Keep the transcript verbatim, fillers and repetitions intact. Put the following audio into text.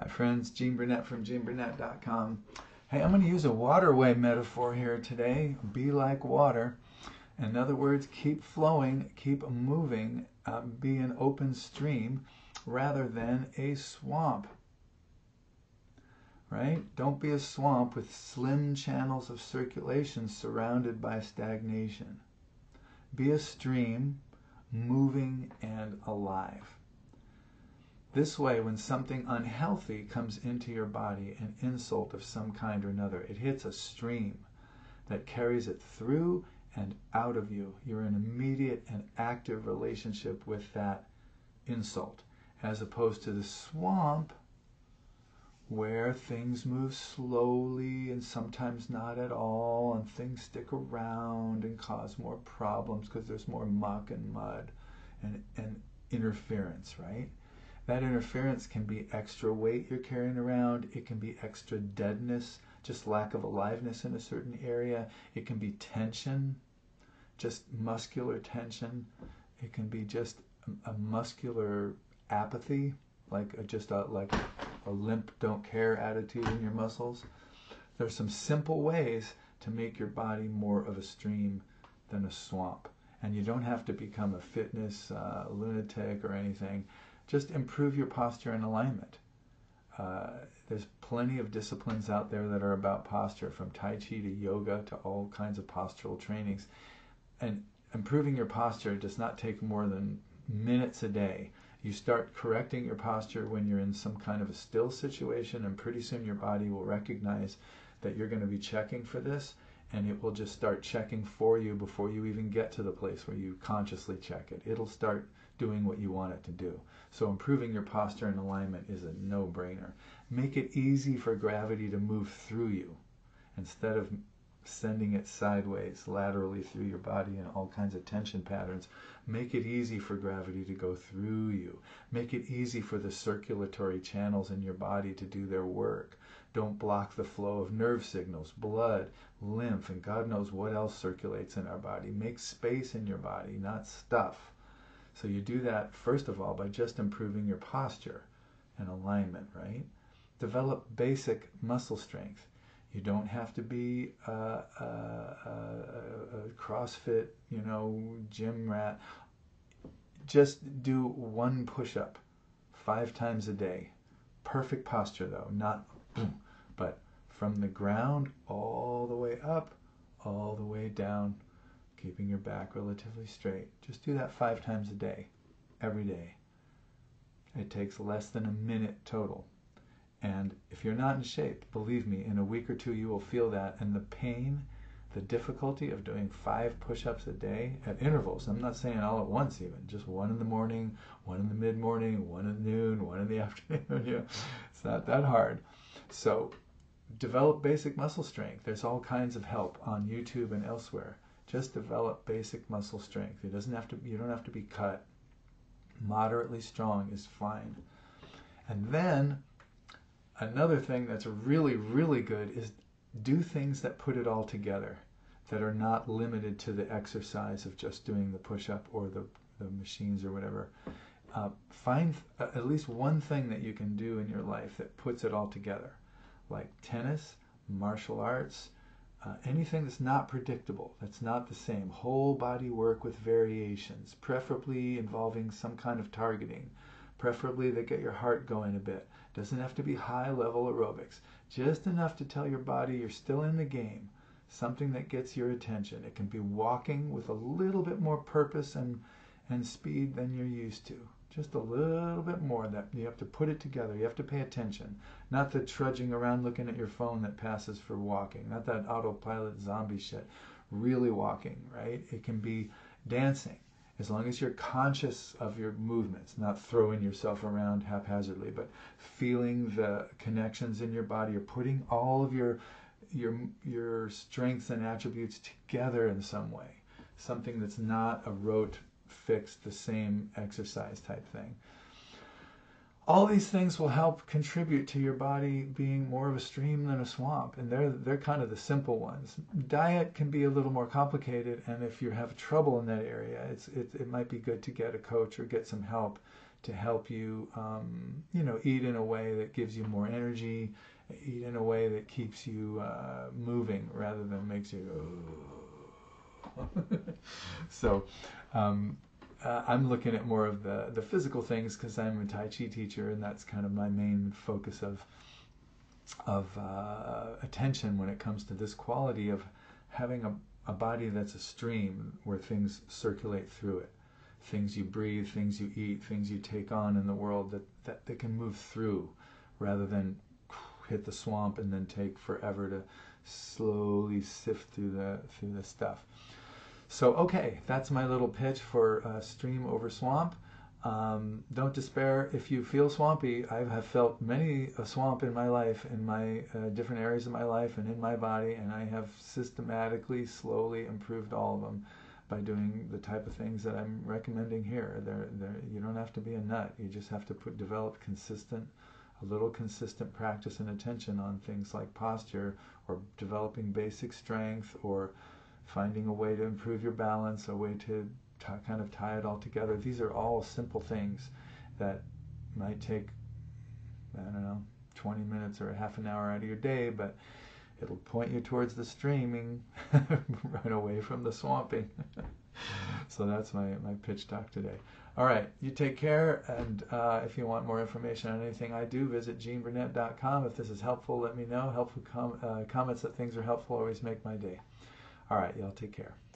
Hi friends, Gene Burnett from gene burnett dot com. Hey, I'm going to use a waterway metaphor here today. Be like water. In other words, keep flowing, keep moving, uh, be an open stream rather than a swamp. Right? Don't be a swamp with slim channels of circulation surrounded by stagnation. Be a stream, moving and alive. This way, when something unhealthy comes into your body, an insult of some kind or another, it hits a stream that carries it through and out of you. You're in immediate and active relationship with that insult, as opposed to the swamp where things move slowly and sometimes not at all, and things stick around and cause more problems because there's more muck and mud and, and interference, right? That interference can be extra weight you're carrying around. It can be extra deadness, just lack of aliveness in a certain area. It can be tension, just muscular tension. It can be just a, a muscular apathy, like a, just a, like a limp, don't care attitude in your muscles. There's some simple ways to make your body more of a stream than a swamp. And you don't have to become a fitness uh, lunatic or anything. Just improve your posture and alignment. Uh, there's plenty of disciplines out there that are about posture, from Tai Chi to yoga to all kinds of postural trainings. And improving your posture does not take more than minutes a day. You start correcting your posture when you're in some kind of a still situation, and pretty soon your body will recognize that you're going to be checking for this, and it will just start checking for you before you even get to the place where you consciously check it. It'll start doing what you want it to do. So improving your posture and alignment is a no-brainer. Make it easy for gravity to move through you instead of sending it sideways, laterally through your body in all kinds of tension patterns. Make it easy for gravity to go through you. Make it easy for the circulatory channels in your body to do their work. Don't block the flow of nerve signals, blood, lymph, and God knows what else circulates in our body. Make space in your body, not stuff. So you do that, first of all, by just improving your posture and alignment, right? Develop basic muscle strength. You don't have to be a, a, a, a CrossFit, you know, gym rat. Just do one push-up five times a day. Perfect posture, though, not boom, but from the ground all the way up, all the way down, keeping your back relatively straight. Just do that five times a day, every day. It takes less than a minute total. And if you're not in shape, believe me, in a week or two you will feel that. And the pain, the difficulty of doing five push-ups a day at intervals, I'm not saying all at once even, just one in the morning, one in the mid-morning, one at noon, one in the afternoon. You know, it's not that hard. So develop basic muscle strength. There's all kinds of help on YouTube and elsewhere. Just develop basic muscle strength. It doesn't have to, you don't have to be cut. Moderately strong is fine. And then another thing that's really, really good is do things that put it all together, that are not limited to the exercise of just doing the push-up or the, the machines or whatever. Uh, find at least one thing that you can do in your life that puts it all together, like tennis, martial arts, uh, anything that's not predictable, that's not the same. Whole body work with variations, preferably involving some kind of targeting, preferably that get your heart going a bit. Doesn't have to be high-level aerobics. Just enough to tell your body you're still in the game, something that gets your attention. It can be walking with a little bit more purpose and, and speed than you're used to. Just a little bit more. That you have to put it together. You have to pay attention. Not the trudging around looking at your phone that passes for walking. Not that autopilot zombie shit. Really walking, right? It can be dancing. As long as you're conscious of your movements, not throwing yourself around haphazardly, but feeling the connections in your body, or putting all of your, your, your strengths and attributes together in some way. Something that's not a rote, fixed, the same exercise type thing. All these things will help contribute to your body being more of a stream than a swamp, and they're, they're kind of the simple ones. Diet can be a little more complicated, and if you have trouble in that area, it's, it, it might be good to get a coach or get some help to help you, um, you know, eat in a way that gives you more energy, eat in a way that keeps you uh, moving rather than makes you, oh. So um, uh, I'm looking at more of the, the physical things because I'm a Tai Chi teacher, and that's kind of my main focus of, of uh, attention when it comes to this quality of having a, a body that's a stream where things circulate through it. Things you breathe, things you eat, things you take on in the world that, that they can move through rather than hit the swamp and then take forever to slowly sift through the through the stuff. So okay, that's my little pitch for uh, stream over swamp. Um, don't despair if you feel swampy. I have felt many a swamp in my life, in my uh, different areas of my life and in my body, and I have systematically, slowly improved all of them by doing the type of things that I'm recommending here. They're, they're, you don't have to be a nut. You just have to put, develop consistent, a little consistent practice and attention on things like posture, or developing basic strength, or finding a way to improve your balance, a way to t kind of tie it all together. These are all simple things that might take, I don't know, twenty minutes or a half an hour out of your day, but it'll point you towards the streaming, right away from the swamping. So that's my, my pitch talk today. All right, you take care, and uh, if you want more information on anything I do, visit gene burnett dot com. If this is helpful, let me know. Helpful com uh, comments that things are helpful always make my day. All right, y'all take care.